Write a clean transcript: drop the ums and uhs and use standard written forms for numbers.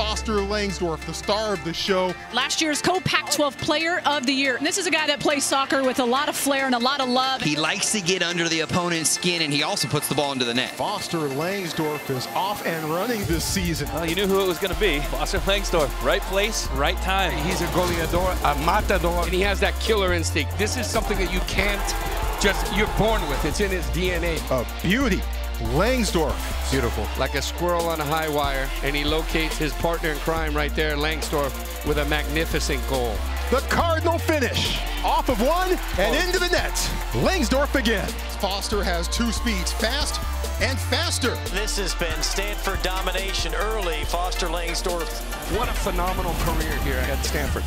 Foster Langsdorf, the star of the show. Last year's Co-Pac-12 Player of the Year. And this is a guy that plays soccer with a lot of flair and a lot of love. He likes to get under the opponent's skin, and he also puts the ball into the net. Foster Langsdorf is off and running this season. Well, you knew who it was going to be. Foster Langsdorf, right place, right time. He's a goleador, a matador, and he has that killer instinct. This is something that you can't just, you're born with. It's in his DNA. A beauty. Langsdorf, beautiful. Like a squirrel on a high wire, and he locates his partner in crime right there, Langsdorf, with a magnificent goal. The Cardinal finish, off of one and into the net. Langsdorf again. Foster has two speeds, fast and faster. This has been Stanford domination early. Foster Langsdorf, what a phenomenal career here at Stanford.